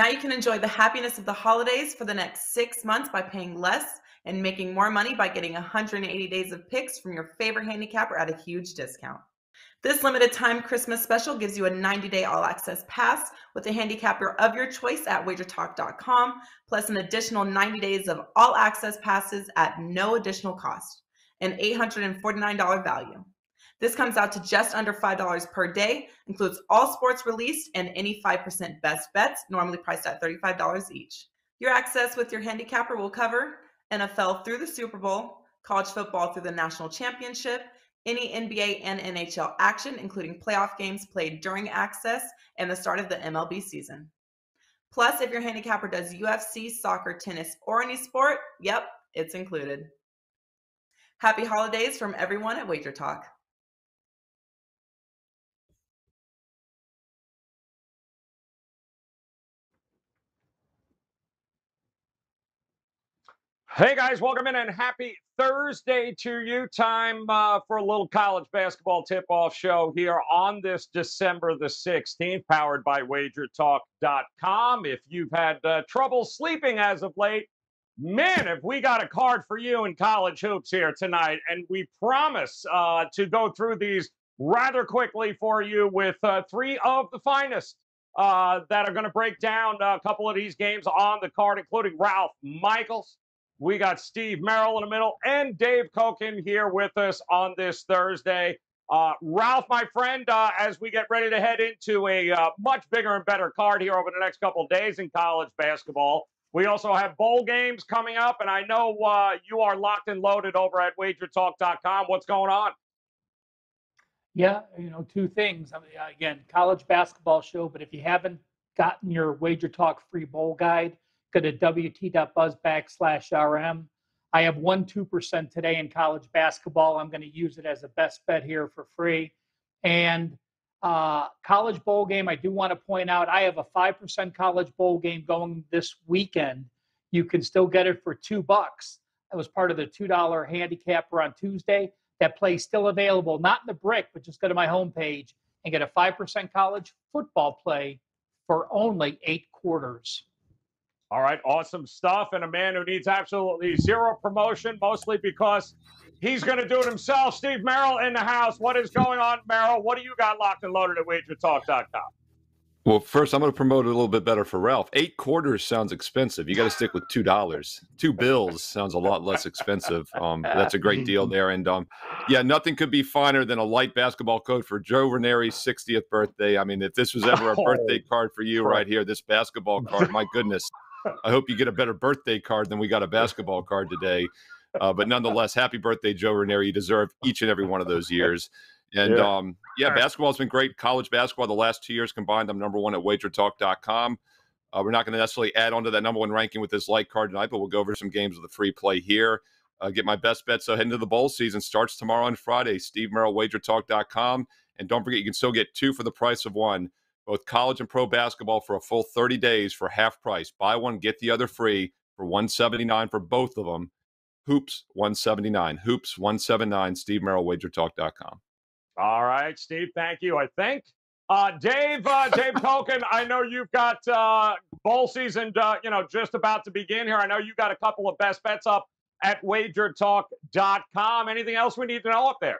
Now you can enjoy the happiness of the holidays for the next 6 months by paying less and making more money by getting 180 days of picks from your favorite handicapper at a huge discount. This limited time Christmas special gives you a 90-day all-access pass with a handicapper of your choice at wagertalk.com, plus an additional 90 days of all-access passes at no additional cost, an $849 value. This comes out to just under $5 per day, includes all sports released and any 5% best bets, normally priced at $35 each. Your access with your handicapper will cover NFL through the Super Bowl, college football through the national championship, any NBA and NHL action, including playoff games played during access and the start of the MLB season. Plus, if your handicapper does UFC, soccer, tennis, or any sport, yep, it's included. Happy holidays from everyone at WagerTalk. Hey guys, welcome in and happy Thursday to you. Time for a little college basketball tip-off show here on this December the 16th, powered by wagertalk.com. If you've had trouble sleeping as of late, man, have we got a card for you in college hoops here tonight. And we promise to go through these rather quickly for you with three of the finest that are going to break down a couple of these games on the card, including Ralph Michaels. We got Steve Merrill in the middle and Dave Cokin here with us on this Thursday. Ralph, my friend, as we get ready to head into a much bigger and better card here over the next couple of days in college basketball, we also have bowl games coming up, and I know you are locked and loaded over at wagertalk.com. What's going on? Yeah, two things. I mean, again, college basketball show, but if you haven't gotten your WagerTalk free bowl guide, go to wt.buzz/rm. I have 1-2% today in college basketball. I'm going to use it as a best bet here for free. And college bowl game, I do want to point out, I have a 5% college bowl game going this weekend. You can still get it for $2. That was part of the $2 handicapper on Tuesday. That play is still available, not in the brick, but just go to my homepage and get a 5% college football play for only 8 quarters. All right, awesome stuff, and a man who needs absolutely zero promotion, mostly because he's going to do it himself. Steve Merrill in the house. What is going on, Merrill? What do you got locked and loaded at wagertalk.com? Well, first, I'm going to promote it a little bit better for Ralph. 8 quarters sounds expensive. You got to stick with $2. 2 bills sounds a lot less expensive. That's a great deal there. And, yeah, nothing could be finer than a light basketball code for Joe Ranieri's 60th birthday. I mean, if this was ever a birthday card for you right here, this basketball card, my goodness. I hope you get a better birthday card than we got a basketball card today. But nonetheless, happy birthday, Joe Ranieri. You deserve each and every one of those years. And, yeah, basketball has been great. College basketball, the last 2 years combined, I'm #1 at wagertalk.com. We're not going to necessarily add on to that #1 ranking with this light card tonight, but we'll go over some games with the free play here. Get my best bet. So heading into the bowl season, starts tomorrow on Friday. Steve Merrill, wagertalk.com. And don't forget, you can still get 2 for the price of 1. Both college and pro basketball for a full 30 days for half price. Buy one, get the other free for $179 for both of them. Hoops, $179. Hoops, $179. Steve Merrill, wagertalk.com. All right, Steve, thank you, I think. Dave Cokin, I know you've got bowl season just about to begin here. I know you got a couple of best bets up at wagertalk.com. Anything else we need to know up there?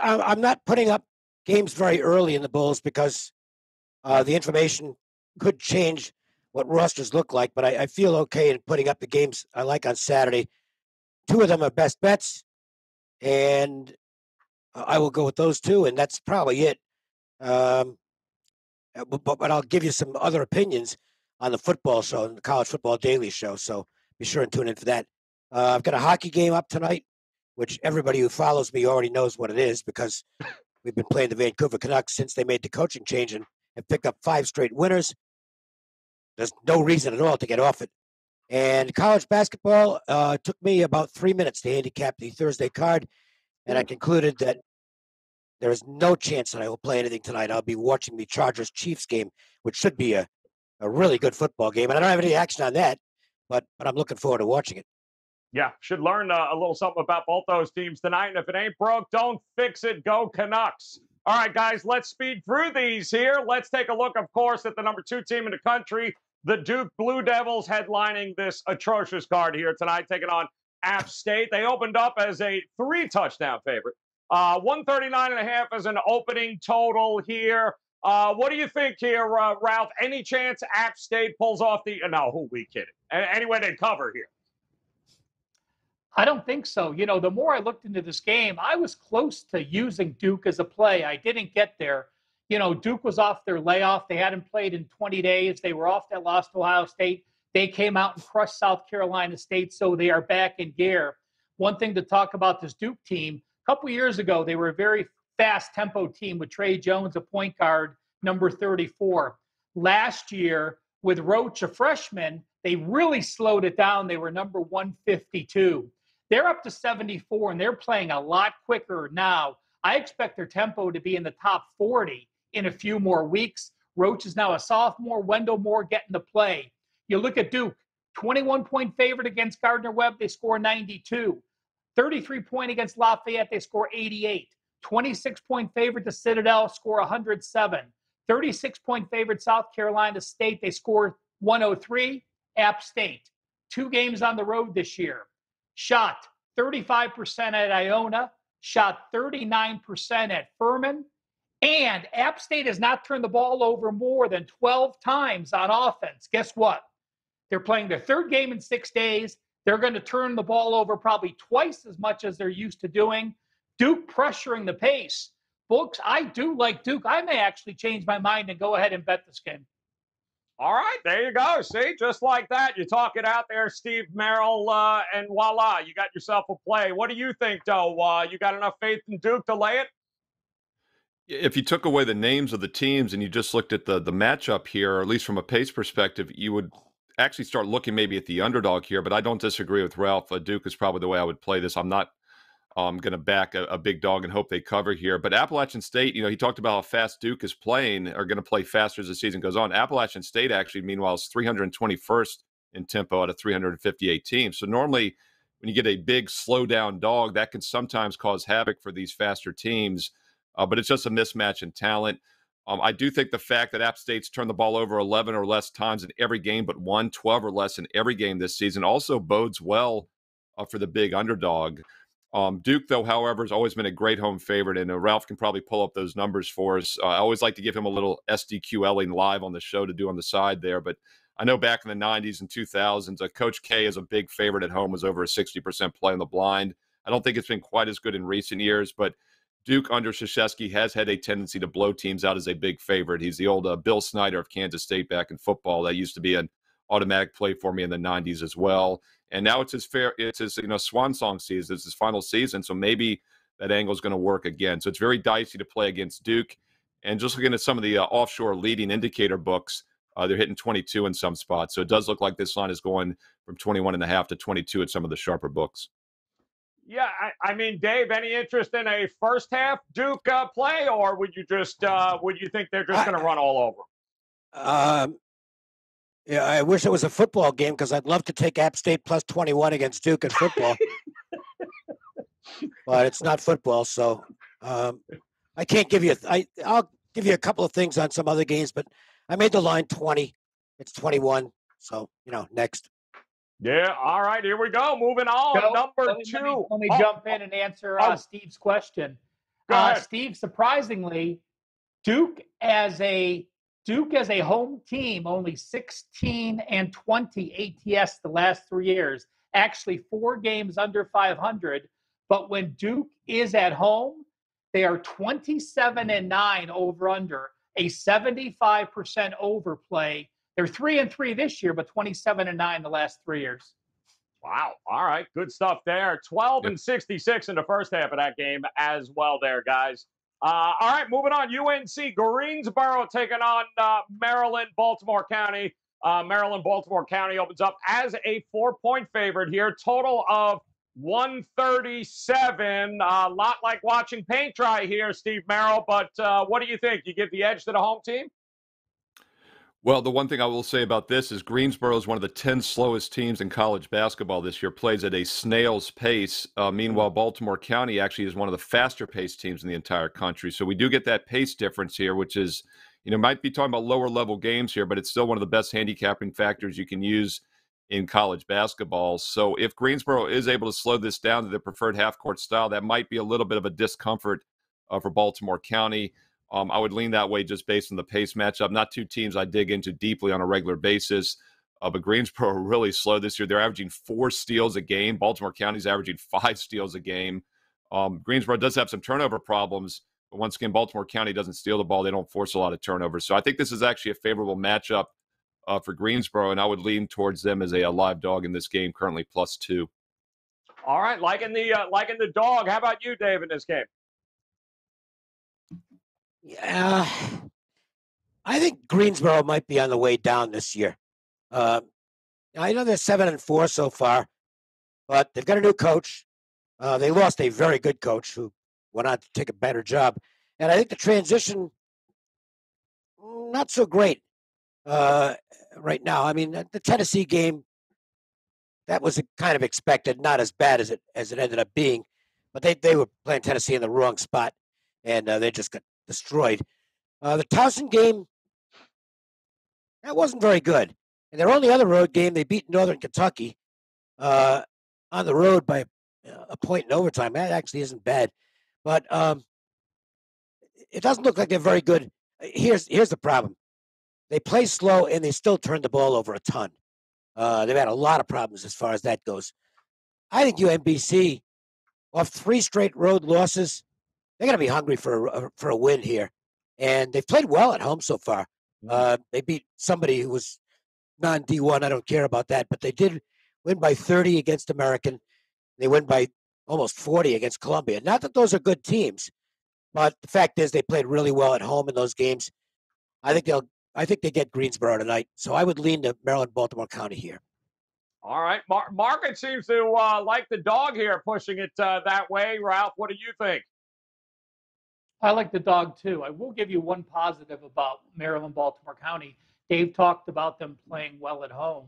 I'm not putting up games very early in the bowls because the information could change what rosters look like, but I feel okay in putting up the games I like on Saturday. 2 of them are best bets, and I will go with those 2, and that's probably it. But I'll give you some other opinions on the football show and the College Football Daily Show, so be sure and tune in for that. I've got a hockey game up tonight, which everybody who follows me already knows what it is because we've been playing the Vancouver Canucks since they made the coaching change and have picked up 5 straight winners. There's no reason at all to get off it. And college basketball took me about 3 minutes to handicap the Thursday card, and I concluded that there is no chance that I will play anything tonight. I'll be watching the Chargers-Chiefs game, which should be a really good football game. And I don't have any action on that, but I'm looking forward to watching it. Yeah, should learn a little something about both those teams tonight. And if it ain't broke, don't fix it. Go Canucks. All right, guys, let's speed through these here. Let's take a look, of course, at the number 2 team in the country, the Duke Blue Devils, headlining this atrocious card here tonight, taking on App State. They opened up as a 3-touchdown favorite. 139.5 as an opening total here. What do you think here, Ralph? Any chance App State pulls off the... No, who we kidding? Anyway, they cover here. I don't think so. You know, the more I looked into this game, I was close to using Duke as a play. I didn't get there. You know, Duke was off their layoff. They hadn't played in 20 days. They were off that loss to Ohio State. They came out and crushed South Carolina State, so they are back in gear. One thing to talk about this Duke team, a couple years ago, they were a very fast-tempo team with Trey Jones, a point guard, number 34. Last year, with Roach, a freshman, they really slowed it down. They were number 152. They're up to 74, and they're playing a lot quicker now. I expect their tempo to be in the top 40 in a few more weeks. Roach is now a sophomore. Wendell Moore getting the play. You look at Duke, 21-point favorite against Gardner-Webb. They score 92. 33-point against Lafayette. They score 88. 26-point favorite to Citadel, score 107. 36-point favorite South Carolina State, they score 103. App State, 2 games on the road this year. Shot 35% at Iona, shot 39% at Furman, and App State has not turned the ball over more than 12 times on offense. Guess what? They're playing their 3rd game in 6 days. They're going to turn the ball over probably twice as much as they're used to doing. Duke pressuring the pace. Folks, I do like Duke. I may actually change my mind and go ahead and bet this game. All right, there you go. See, just like that. You talk it out there, Steve Merrill, and voila, you got yourself a play. What do you think, though? You got enough faith in Duke to lay it? If you took away the names of the teams and you just looked at the matchup here, or at least from a pace perspective, you would actually start looking maybe at the underdog here, but I don't disagree with Ralph. Duke is probably the way I would play this. I'm not... I'm going to back a big dog and hope they cover here. But Appalachian State, you know, he talked about how fast Duke is playing, are going to play faster as the season goes on. Appalachian State actually, meanwhile, is 321st in tempo out of 358 teams. So normally when you get a big slow down dog, that can sometimes cause havoc for these faster teams. But it's just a mismatch in talent. I do think the fact that App State's turned the ball over 11 or less times in every game, but 12 or less in every game this season also bodes well for the big underdog. Duke, though, however, has always been a great home favorite, and Ralph can probably pull up those numbers for us. I always like to give him a little SDQLing live on the show to do on the side there, but I know back in the 90s and 2000s, Coach K is a big favorite at home, was over a 60% play on the blind. I don't think it's been quite as good in recent years, but Duke under Krzyzewski has had a tendency to blow teams out as a big favorite. He's the old Bill Snyder of Kansas State back in football. That used to be an automatic play for me in the 90s as well. And now it's his swan song season. It's his final season, so maybe that angle is going to work again. So it's very dicey to play against Duke. And just looking at some of the offshore leading indicator books, they're hitting 22 in some spots. So it does look like this line is going from 21.5 to 22 at some of the sharper books. Yeah, I mean, Dave, any interest in a first half Duke play, or would you just would you think they're just going to run all over? Yeah, I wish it was a football game because I'd love to take App State plus 21 against Duke in football. But it's not football, so I can't give you – I'll give you a couple of things on some other games, but I made the line 20. It's 21, so, you know, next. Yeah, all right, here we go. Moving on, so, number 2. Let me jump in and answer Steve's question. Steve, surprisingly, Duke as a home team, only 16 and 20 ATS the last 3 years. Actually, 4 games under 500. But when Duke is at home, they are 27 and 9 over under, a 75% overplay. They're 3-3 this year, but 27 and 9 the last 3 years. Wow. All right. Good stuff there. 12 and 66 in the first half of that game as well there, guys. All right, moving on. UNC Greensboro taking on Maryland, Baltimore County. Maryland-Baltimore County opens up as a 4-point favorite here. Total of 137. A lot like watching paint dry here, Steve Merrill. But what do you think? You give the edge to the home team? Well, the one thing I will say about this is Greensboro is one of the 10 slowest teams in college basketball this year, plays at a snail's pace. Meanwhile, Baltimore County actually is one of the faster-paced teams in the entire country. So we do get that pace difference here, which is, you know, might be talking about lower-level games here, but it's still one of the best handicapping factors you can use in college basketball. So if Greensboro is able to slow this down to the preferred half-court style, that might be a little bit of a discomfort for Baltimore County. I would lean that way just based on the pace matchup. Not two teams I dig into deeply on a regular basis, but Greensboro are really slow this year. They're averaging 4 steals a game. Baltimore County's averaging 5 steals a game. Greensboro does have some turnover problems, but once again, Baltimore County doesn't steal the ball. They don't force a lot of turnovers. So I think this is actually a favorable matchup for Greensboro, and I would lean towards them as a live dog in this game, currently +2. All right, liking the dog. How about you, Dave, in this game? Yeah, I think Greensboro might be on the way down this year. I know they're 7-4 so far, but they've got a new coach. They lost a very good coach who went on to take a better job. And I think the transition, not so great right now. I mean, the Tennessee game, that was kind of expected, not as bad as it ended up being. But they were playing Tennessee in the wrong spot, and they just got destroyed. The Towson game, that wasn't very good. And their only other road game, they beat Northern Kentucky on the road by a point in overtime. That actually isn't bad. But it doesn't look like they're very good. Here's the problem. They play slow, and they still turn the ball over a ton. They've had a lot of problems as far as that goes. I think UMBC, off 3 straight road losses, they're going to be hungry for a win here. And they've played well at home so far. They beat somebody who was non-D1. I don't care about that. But they did win by 30 against American. They win by almost 40 against Columbia. Not that those are good teams, but the fact is they played really well at home in those games. I think they get Greensboro tonight. So I would lean to Maryland-Baltimore County here. All right. Market seems to like the dog here, pushing it that way. Ralph, what do you think? I like the dog, too. I will give you one positive about Maryland-Baltimore County. Dave talked about them playing well at home.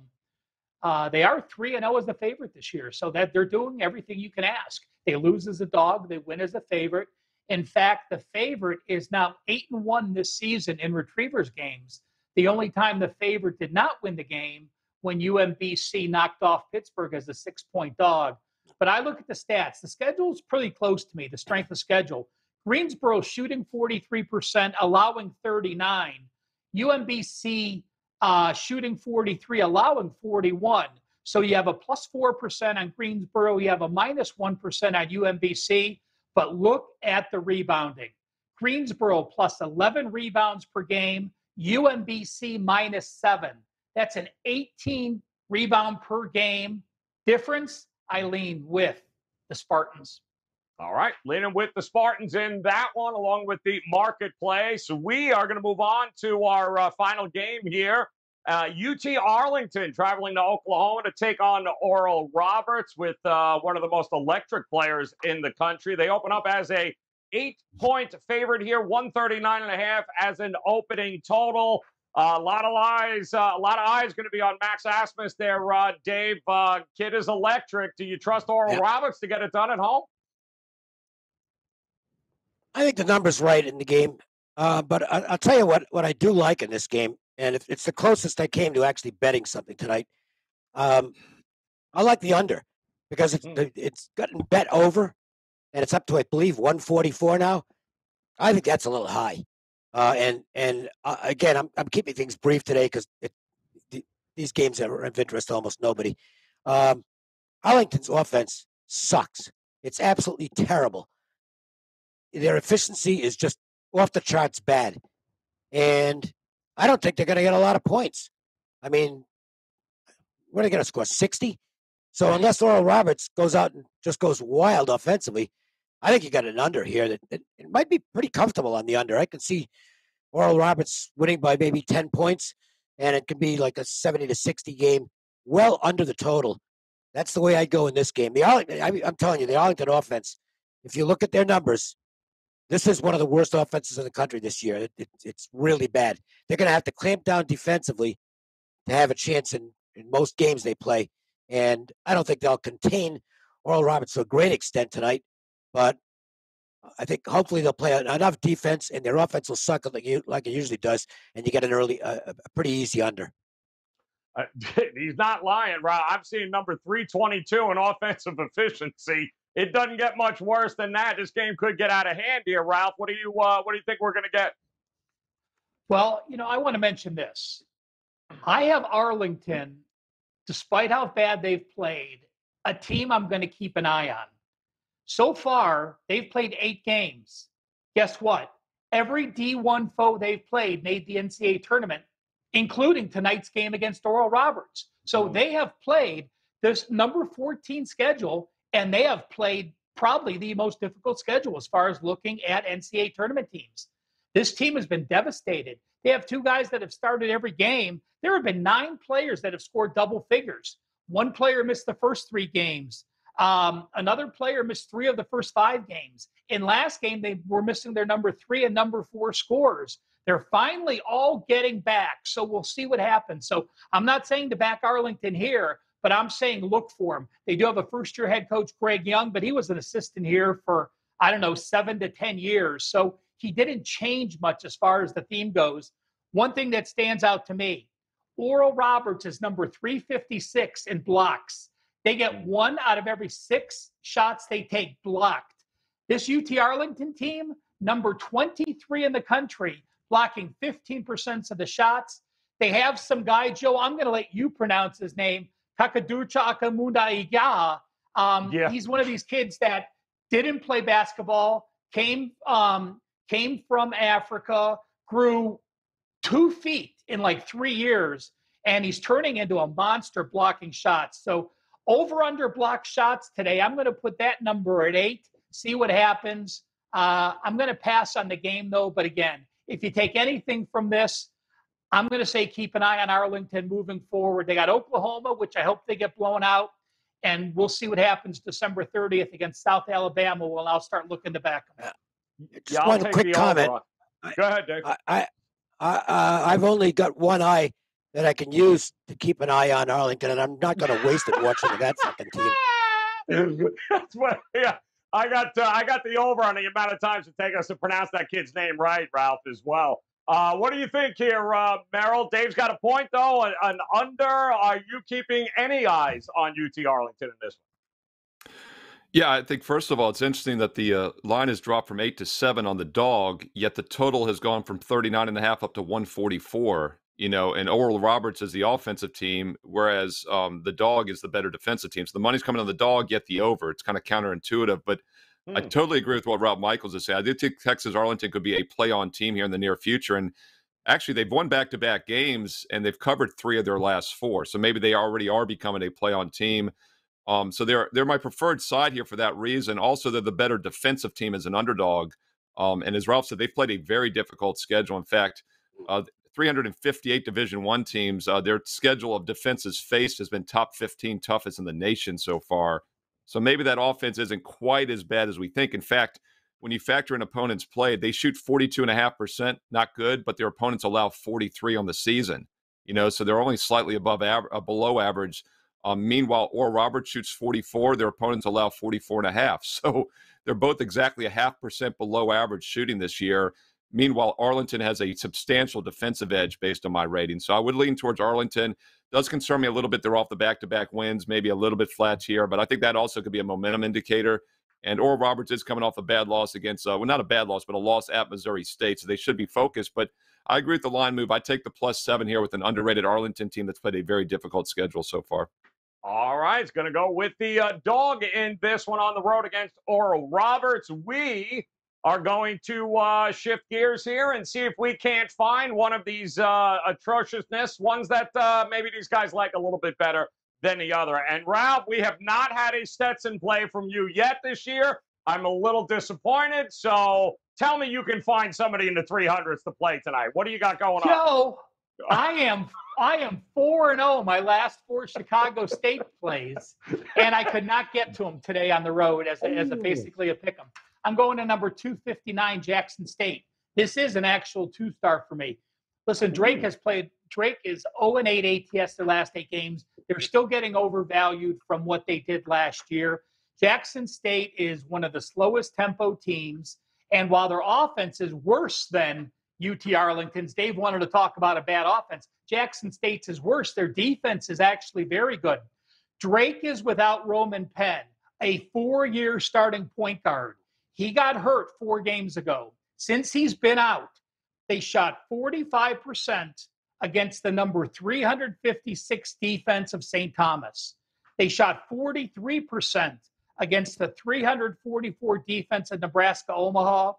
They are 3-0 as the favorite this year, so that they're doing everything you can ask. They lose as a dog. They win as a favorite. In fact, the favorite is now 8-1 this season in retrievers games. The only time the favorite did not win the game when UMBC knocked off Pittsburgh as a 6-point dog. But I look at the stats. The schedule's pretty close to me, the strength of schedule. Greensboro shooting 43%, allowing 39. UMBC shooting 43, allowing 41. So you have a +4% on Greensboro. You have a -1% on UMBC. But look at the rebounding. Greensboro +11 rebounds per game. UMBC -7. That's an 18 rebound per game difference. I lean with the Spartans. All right, leaning with the Spartans in that one, along with the marketplace. We are going to move on to our final game here. UT-Arlington traveling to Oklahoma to take on Oral Roberts with one of the most electric players in the country. They open up as a 8-point favorite here, 139.5 as an opening total. A lot of eyes going to be on Max Asmus there, Dave. Kid is electric. Do you trust Oral Roberts to get it done at home? I think the number's right in the game, but I'll tell you what I do like in this game, and it's the closest I came to actually betting something tonight. I like the under because it's gotten bet over, and it's up to, I believe, 144 now. I think that's a little high. And again, I'm keeping things brief today because these games are of interest to almost nobody. Arlington's offense sucks. It's absolutely terrible. Their efficiency is just off the charts bad. And I don't think they're going to get a lot of points. I mean, what are they going to score, 60? So unless Oral Roberts goes out and just goes wild offensively, I think you got an under here. That it might be pretty comfortable on the under. I can see Oral Roberts winning by maybe 10 points, and it could be like a 70-60 game, well under the total. That's the way I'd go in this game. I'm telling you, the Arlington offense, if you look at their numbers, This is one of the worst offenses in the country this year. It's really bad. They're going to have to clamp down defensively to have a chance in most games they play. And I don't think they'll contain Oral Roberts to a great extent tonight, but I think hopefully they'll play enough defense and their offense will suck like it usually does, and you get an early, a pretty easy under. He's not lying, Rob. I've seen number 322 in offensive efficiency. It doesn't get much worse than that. This game could get out of hand here, Ralph. What do you think we're going to get? Well, I want to mention this. I have Arlington, despite how bad they've played, a team I'm going to keep an eye on. So far, they've played 8 games. Guess what? Every D1 foe they've played made the NCAA tournament, including tonight's game against Oral Roberts. So they have played this number 14 schedule, and they have played probably the most difficult schedule as far as looking at NCAA tournament teams. This team has been devastated. They have 2 guys that have started every game. There have been 9 players that have scored double figures. 1 player missed the first 3 games. Another player missed 3 of the first 5 games. In last game, they were missing their number 3 and number 4 scores. They're finally all getting back, so we'll see what happens. So I'm not saying to back Arlington here, but I'm saying look for him. They do have a first-year head coach, Greg Young, but he was an assistant here for, 7 to 10 years. So he didn't change much as far as the theme goes. One thing that stands out to me, Oral Roberts is number 356 in blocks. They get 1 out of every 6 shots they take blocked. This UT-Arlington team, number 23 in the country, blocking 15% of the shots. They have some guy, Joe, I'm going to let you pronounce his name, Kakaducha Akamundaiga. He's one of these kids that didn't play basketball, came from Africa, grew 2 feet in like 3 years, and he's turning into a monster blocking shots. So over-under block shots today, I'm going to put that number at 8, see what happens. I'm going to pass on the game, though. But again, if you take anything from this, I'm going to say keep an eye on Arlington moving forward. They got Oklahoma, which I hope they get blown out, and we'll see what happens December 30th against South Alabama. We'll now start looking to back them up. Just one quick comment. Go ahead, Dave. I've only got one eye that I can use to keep an eye on Arlington, and I'm not going to waste it watching that fucking team. That's what, yeah. I got the over on the amount of times it takes us to pronounce that kid's name right, Ralph, as well. What do you think here, Merrill? Dave's got a point, though, an under. Are you keeping any eyes on UT-Arlington in this one? Yeah, I think, first of all, it's interesting that the line has dropped from 8 to 7 on the dog, yet the total has gone from 39.5 up to 144. And Oral Roberts is the offensive team, whereas the dog is the better defensive team. So the money's coming on the dog, yet the over. It's kind of counterintuitive, but I totally agree with what Ralph Michaels is saying. I do think Texas-Arlington could be a play-on team here in the near future, and actually they've won back-to-back games, and they've covered 3 of their last 4. So maybe they already are becoming a play-on team. So they're my preferred side here for that reason. Also, they're the better defensive team as an underdog. And as Ralph said, they've played a very difficult schedule. In fact, 358 Division I teams, their schedule of defenses faced has been top 15 toughest in the nation so far. So maybe that offense isn't quite as bad as we think. In fact, when you factor in opponents played, they shoot 42.5%, not good, but their opponents allow 43 on the season. So they're only slightly above below average. Meanwhile, Oral Roberts shoots 44. Their opponents allow 44.5. So they're both exactly a 0.5% below average shooting this year. Meanwhile, Arlington has a substantial defensive edge based on my rating. So I would lean towards Arlington. Does concern me a little bit. They're off the back-to-back wins, maybe a little bit flat here, but I think that also could be a momentum indicator. And Oral Roberts is coming off a bad loss against, well, not a bad loss, but a loss at Missouri State. So they should be focused. But I agree with the line move. I take the +7 here with an underrated Arlington team that's played a very difficult schedule so far. All right. It's going to go with the dog in this one on the road against Oral Roberts. We are going to shift gears here and see if we can't find one of these atrociousness, ones that maybe these guys like a little bit better than the other. And, Ralph, we have not had a Stetson play from you yet this year. I'm a little disappointed, so tell me you can find somebody in the 300s to play tonight. What do you got going on? Joe, I am 4-0 my last 4 Chicago State plays, and I could not get to them today on the road as basically a pick 'em. I'm going to number 259, Jackson State. This is an actual two-star for me. Listen, Drake is 0-8 ATS their last 8 games. They're still getting overvalued from what they did last year. Jackson State is one of the slowest tempo teams, and while their offense is worse than UT-Arlington's, Dave wanted to talk about a bad offense. Jackson State's is worse. Their defense is actually very good. Drake is without Roman Penn, a 4-year starting point guard. He got hurt 4 games ago. Since he's been out, they shot 45% against the number 356 defense of St. Thomas. They shot 43% against the 344 defense of Nebraska-Omaha,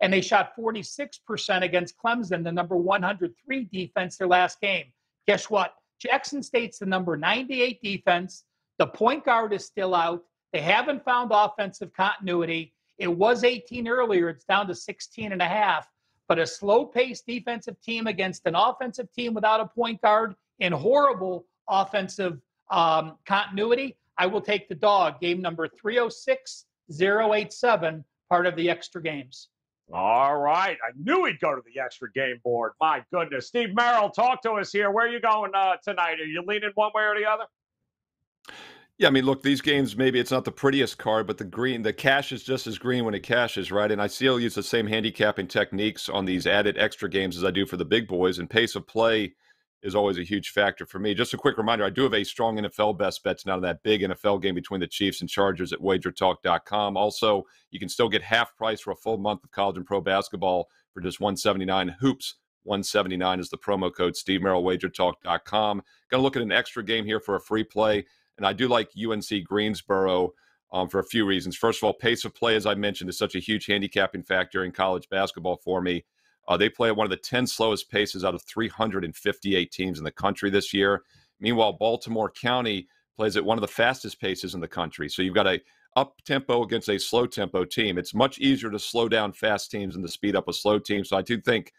and they shot 46% against Clemson, the number 103 defense their last game. Guess what? Jackson State's the number 98 defense. The point guard is still out. They haven't found offensive continuity. It was 18 earlier. It's down to 16.5. But a slow-paced defensive team against an offensive team without a point guard and horrible offensive continuity, I will take the dog. Game number 306-087, part of the extra games. All right. I knew he'd go to the extra game board. My goodness. Steve Merrill, talk to us here. Where are you going tonight? Are you leaning one way or the other? Yeah, I mean, look, these games, maybe it's not the prettiest card, but the cash is just as green when it cashes, right? And I still use the same handicapping techniques on these added extra games as I do for the big boys, and pace of play is always a huge factor for me. Just a quick reminder, I do have a strong NFL best bets now in that big NFL game between the Chiefs and Chargers at wagertalk.com. Also, you can still get half price for a full month of college and pro basketball for just $179. Hoops 179 is the promo code. Steve Merrill, wagertalk.com. Going to look at an extra game here for a free play. And I do like UNC Greensboro for a few reasons. First of all, pace of play, as I mentioned, is such a huge handicapping factor in college basketball for me. They play at one of the 10 slowest paces out of 358 teams in the country this year. Meanwhile, Baltimore County plays at one of the fastest paces in the country. So you've got a up-tempo against a slow-tempo team. It's much easier to slow down fast teams than to speed up a slow team. So I do think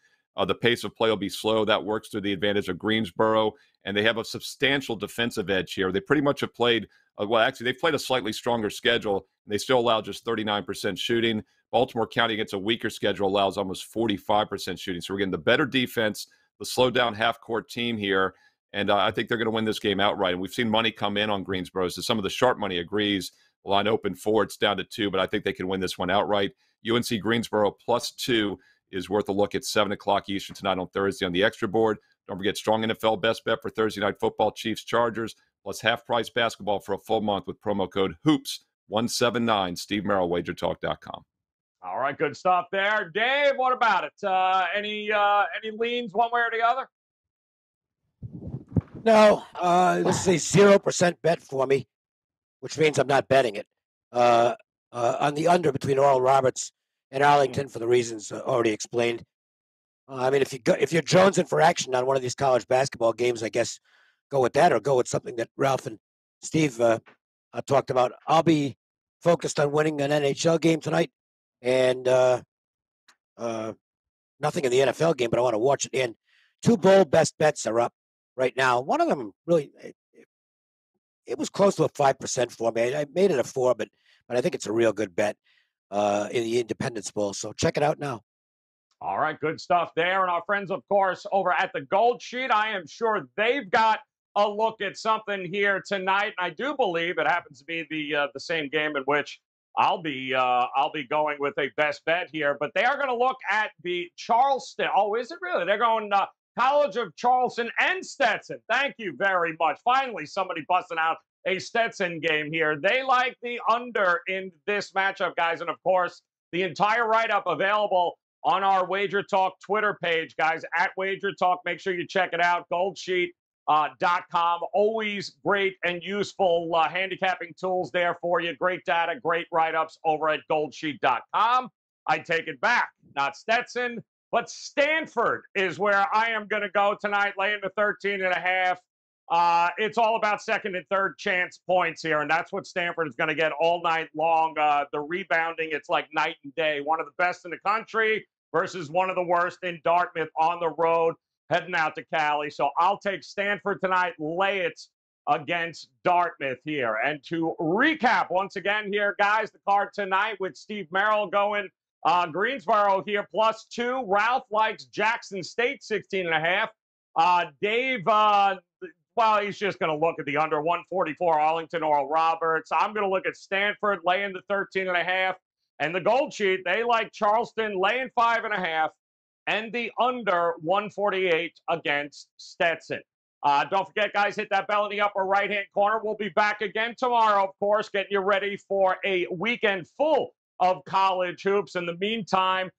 the pace of play will be slow. That works to the advantage of Greensboro, and they have a substantial defensive edge here. They pretty much have played, they've played a slightly stronger schedule, and they still allow just 39% shooting. Baltimore County against a weaker schedule allows almost 45% shooting. So we're getting the better defense, the slow-down half-court team here, and I think they're going to win this game outright. And we've seen money come in on Greensboro, so some of the sharp money agrees. The line open 4, it's down to 2, but I think they can win this one outright. UNC Greensboro +2. Is worth a look at 7 o'clock Eastern tonight on Thursday on the extra board. Don't forget, strong NFL best bet for Thursday night football, Chiefs Chargers, plus half price basketball for a full month with promo code HOOPS179. Steve Merrill, wagertalk.com. All right, good stuff there. Dave, what about it? Any leans one way or the other? No, this is a 0% bet for me, which means I'm not betting it. On the under between Oral Roberts and Arlington, for the reasons already explained. I mean, if you're jonesing for action on one of these college basketball games, I guess go with that, or go with something that Ralph and Steve talked about. I'll be focused on winning an NHL game tonight, and nothing in the NFL game, but I want to watch it. And 2 bold best bets are up right now. One of them really, it was close to a 5% for me. I made it a 4, but I think it's a real good bet in the Independence Bowl. So check it out now. All right, good stuff there. And our friends, of course, over at the Gold Sheet, I am sure they've got a look at something here tonight. And I do believe it happens to be the same game in which I'll be going with a best bet here. But they are going to look at the Charleston. Oh, is it really? They're going College of Charleston and Stetson. Thank you very much. Finally, somebody busting out a Stetson game here. They like the under in this matchup, guys. And, of course, the entire write-up available on our Wager Talk Twitter page, guys, at Wager Talk. Make sure you check it out, goldsheet.com. Always great and useful handicapping tools there for you. Great data, great write-ups over at goldsheet.com. I take it back. Not Stetson, but Stanford is where I am going to go tonight, laying the 13.5. It's all about second and third chance points here, and that's what Stanford is going to get all night long. The rebounding, it's like night and day. One of the best in the country versus one of the worst in Dartmouth on the road, heading out to Cali. So I'll take Stanford tonight, lay it against Dartmouth here. And to recap once again here, guys, the card tonight with Steve Merrill going Greensboro here +2. Ralph likes Jackson State 16.5. Dave, well, he's just going to look at the under 144 Arlington Oral Roberts. I'm going to look at Stanford laying the 13.5. And the Gold Sheet, they like Charleston laying 5.5 and the under 148 against Stetson. Don't forget, guys, hit that bell in the upper right-hand corner. We'll be back again tomorrow, of course, getting you ready for a weekend full of college hoops. In the meantime,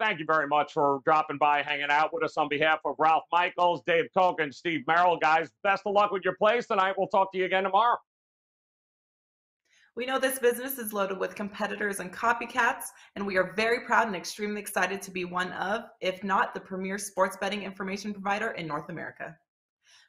thank you very much for dropping by, hanging out with us on behalf of Ralph Michaels, Dave Cokin, Steve Merrill. Guys, best of luck with your plays tonight. We'll talk to you again tomorrow. We know this business is loaded with competitors and copycats, and we are very proud and extremely excited to be one of, if not the premier sports betting information provider in North America.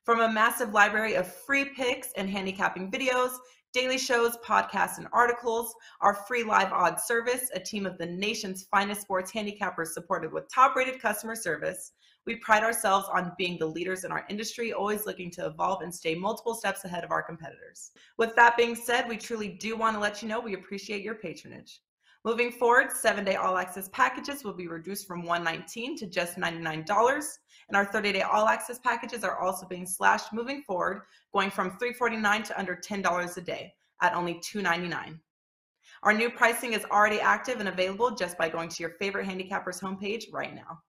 From a massive library of free picks and handicapping videos, daily shows, podcasts, and articles, our free live odds service, a team of the nation's finest sports handicappers supported with top-rated customer service, we pride ourselves on being the leaders in our industry, always looking to evolve and stay multiple steps ahead of our competitors. With that being said, we truly do want to let you know we appreciate your patronage. Moving forward, 7-day all-access packages will be reduced from $119 to just $99, and our 30-day all-access packages are also being slashed moving forward, going from $349 to under $10 a day at only $299. Our new pricing is already active and available just by going to your favorite handicapper's homepage right now.